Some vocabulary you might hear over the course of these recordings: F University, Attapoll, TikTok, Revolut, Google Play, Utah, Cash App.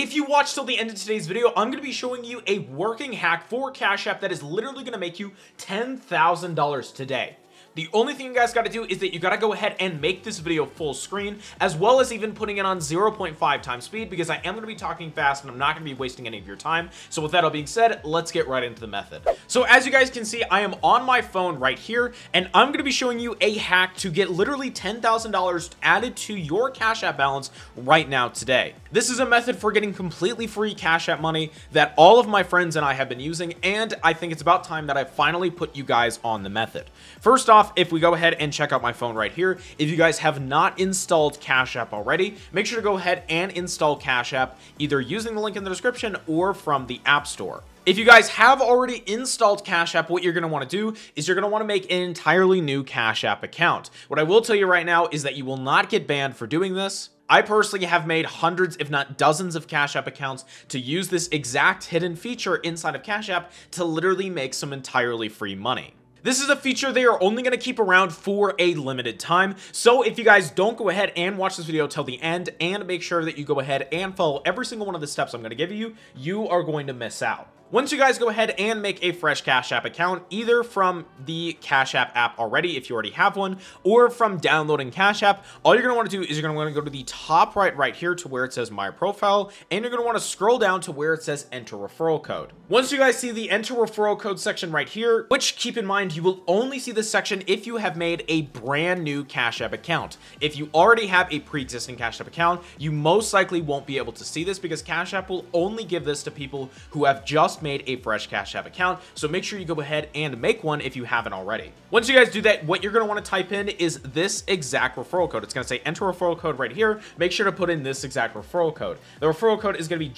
If you watch till the end of today's video, I'm going to be showing you a working hack for Cash App that is literally going to make you $10,000 today. The only thing you guys got to do is that you got to go ahead and make this video full screen, as well as even putting it on 0.5 times speed, because I am going to be talking fast and I'm not going to be wasting any of your time. So with that all being said, let's get right into the method. So as you guys can see, I am on my phone right here, and I'm going to be showing you a hack to get literally $10,000 added to your Cash App balance right now today. This is a method for getting completely free Cash App money that all of my friends and I have been using, and I think it's about time that I finally put you guys on the method. First off, if we go ahead and check out my phone right here, if you guys have not installed Cash App already, make sure to go ahead and install Cash App either using the link in the description or from the App Store. If you guys have already installed Cash App, what you're going to want to do is you're going to want to make an entirely new Cash App account. What I will tell you right now is that you will not get banned for doing this. I personally have made hundreds, if not dozens, of Cash App accounts to use this exact hidden feature inside of Cash App to literally make some entirely free money. This is a feature they are only going to keep around for a limited time, so if you guys don't go ahead and watch this video till the end and make sure that you go ahead and follow every single one of the steps I'm going to give you, you are going to miss out. Once you guys go ahead and make a fresh Cash App account, either from the Cash App app already, if you already have one, or from downloading Cash App, all you're going to want to do is you're going to want to go to the top right here to where it says My Profile, and you're going to want to scroll down to where it says Enter Referral Code. Once you guys see the Enter Referral Code section right here, which, keep in mind, you will only see this section if you have made a brand new Cash App account. If you already have a pre-existing Cash App account, you most likely won't be able to see this, because Cash App will only give this to people who have just made a fresh Cash App account. So make sure you go ahead and make one if you haven't already. Once you guys do that, what you're going to want to type in is this exact referral code. It's going to say Enter Referral Code right here. Make sure to put in this exact referral code. The referral code is going to be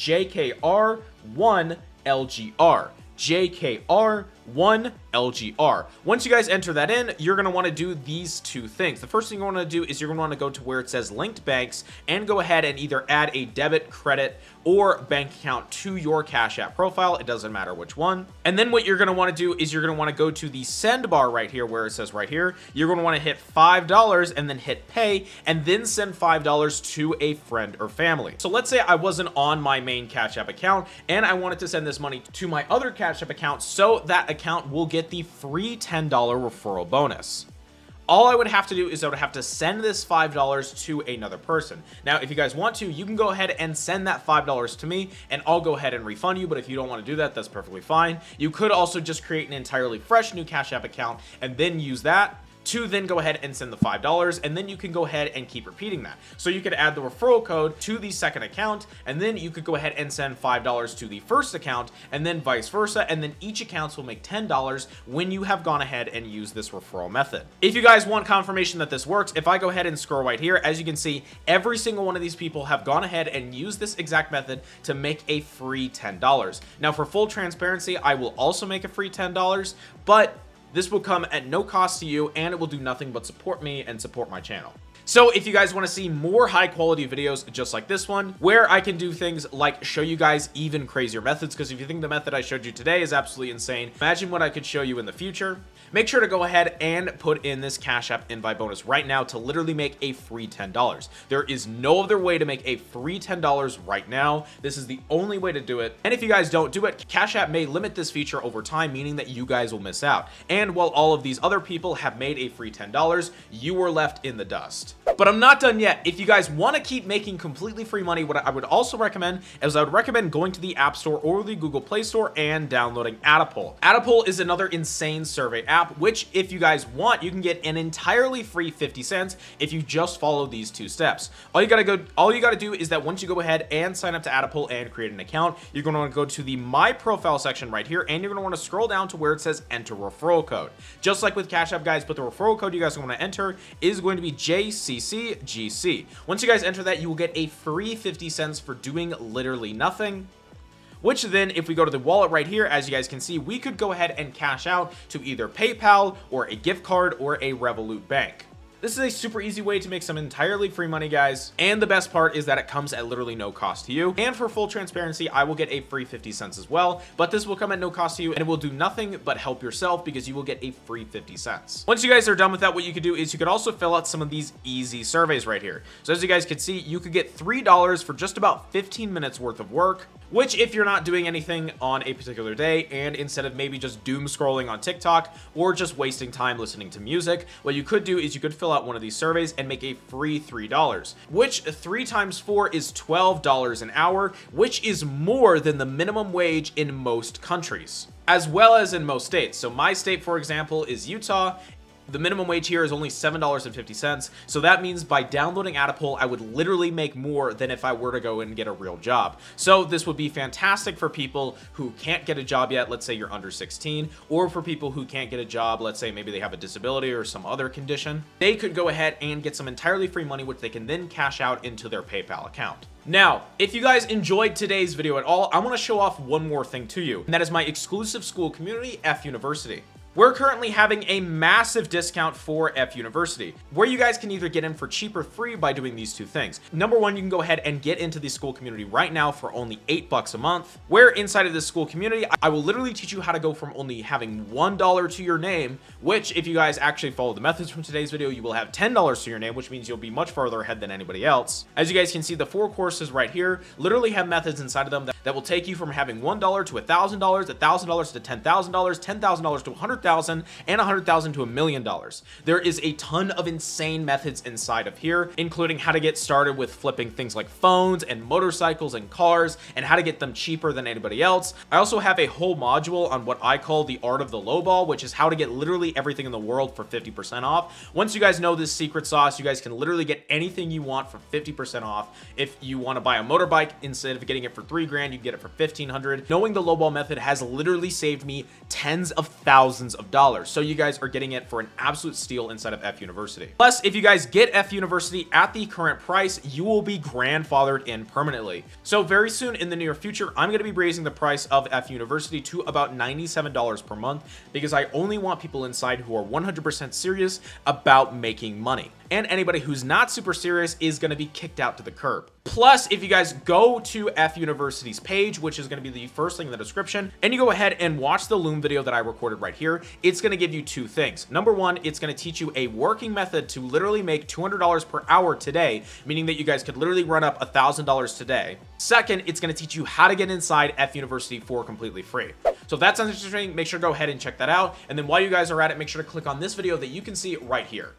JKR1LGR. JKR1LGR. Once you guys enter that in, you're going to want to do these two things. The first thing you want to do is you're going to want to go to where it says linked banks and go ahead and either add a debit, credit, or bank account to your Cash App profile. It doesn't matter which one. And then what you're going to want to do is you're going to want to go to the send bar right here where it says right here. You're going to want to hit $5 and then hit pay, and then send $5 to a friend or family. So let's say I wasn't on my main Cash App account and I wanted to send this money to my other Cash App account, so that account will get the free $10 referral bonus. All I would have to do is I would have to send this $5 to another person. Now, if you guys want to, you can go ahead and send that $5 to me and I'll go ahead and refund you. But if you don't want to do that, that's perfectly fine. You could also just create an entirely fresh new Cash App account and then use that to then go ahead and send the $5, and then you can go ahead and keep repeating that. So you could add the referral code to the second account, and then you could go ahead and send $5 to the first account, and then vice versa, and then each account will make $10 when you have gone ahead and used this referral method. If you guys want confirmation that this works, if I go ahead and scroll right here, as you can see, every single one of these people have gone ahead and used this exact method to make a free $10. Now, for full transparency, I will also make a free $10, but this will come at no cost to you, and it will do nothing but support me and support my channel. So if you guys want to see more high quality videos just like this one, where I can do things like show you guys even crazier methods, because if you think the method I showed you today is absolutely insane, imagine what I could show you in the future. Make sure to go ahead and put in this Cash App invite bonus right now to literally make a free $10. There is no other way to make a free $10 right now. This is the only way to do it. And if you guys don't do it, Cash App may limit this feature over time, meaning that you guys will miss out. And while all of these other people have made a free $10, you were left in the dust. But I'm not done yet. If you guys want to keep making completely free money, what I would also recommend is I would recommend going to the App Store or the Google Play Store and downloading Attapoll. Attapoll is another insane survey app, which, if you guys want, you can get an entirely free 50 cents if you just follow these two steps. All you gotta do is that once you go ahead and sign up to Attapoll and create an account, you're gonna want to go to the My Profile section right here, and you're gonna want to scroll down to where it says Enter Referral Code. Just like with Cash App, guys, but the referral code you guys want to enter is going to be JCCGC. Once you guys enter that, you will get a free 50 cents for doing literally nothing, which then, if we go to the wallet right here, as you guys can see, we could go ahead and cash out to either PayPal or a gift card or a Revolut bank. This is a super easy way to make some entirely free money, guys. And the best part is that it comes at literally no cost to you. And for full transparency, I will get a free 50 cents as well, but this will come at no cost to you and it will do nothing but help yourself because you will get a free 50 cents. Once you guys are done with that, what you could do is you could also fill out some of these easy surveys right here. So as you guys can see, you could get $3 for just about 15 minutes worth of work, which if you're not doing anything on a particular day and instead of maybe just doom scrolling on TikTok or just wasting time listening to music, what you could do is you could fill out one of these surveys and make a free $3, which 3 times 4 is $12 an hour, which is more than the minimum wage in most countries, as well as in most states. So my state, for example, is Utah. The minimum wage here is only $7.50. So that means by downloading Attapoll, I would literally make more than if I were to go and get a real job. So this would be fantastic for people who can't get a job yet. Let's say you're under 16, or for people who can't get a job. Let's say maybe they have a disability or some other condition. They could go ahead and get some entirely free money, which they can then cash out into their PayPal account. Now, if you guys enjoyed today's video at all, I want to show off one more thing to you. And that is my exclusive school community, F University. We're currently having a massive discount for F University, where you guys can either get in for cheap or free by doing these two things. Number one, you can go ahead and get into the school community right now for only $8 a month, where inside of this school community, I will literally teach you how to go from only having $1 to your name, which if you guys actually follow the methods from today's video, you will have $10 to your name, which means you'll be much farther ahead than anybody else. As you guys can see, the 4 courses right here literally have methods inside of them that will take you from having $1 to $1,000, $1,000 to $10,000, $10,000 to $100,000, and $100,000 to $1,000,000. There is a ton of insane methods inside of here, including how to get started with flipping things like phones and motorcycles and cars, and how to get them cheaper than anybody else. I also have a whole module on what I call the art of the lowball, which is how to get literally everything in the world for 50% off. Once you guys know this secret sauce, you guys can literally get anything you want for 50% off. If you want to buy a motorbike, instead of getting it for $3,000, you get it for $1,500. Knowing the lowball method has literally saved me tens of thousands of dollars. So you guys are getting it for an absolute steal inside of F University. Plus, if you guys get F University at the current price, you will be grandfathered in permanently. So very soon in the near future, I'm going to be raising the price of F University to about $97 per month because I only want people inside who are 100% serious about making money. And anybody who's not super serious is going to be kicked out to the curb. Plus, if you guys go to F University's page, which is going to be the first link in the description, and you go ahead and watch the Loom video that I recorded right here, it's going to give you 2 things. Number one, it's going to teach you a working method to literally make $200 per hour today, meaning that you guys could literally run up $1,000 today. Second, it's going to teach you how to get inside F University for completely free. So if that sounds interesting, make sure to go ahead and check that out. And then while you guys are at it, make sure to click on this video that you can see right here.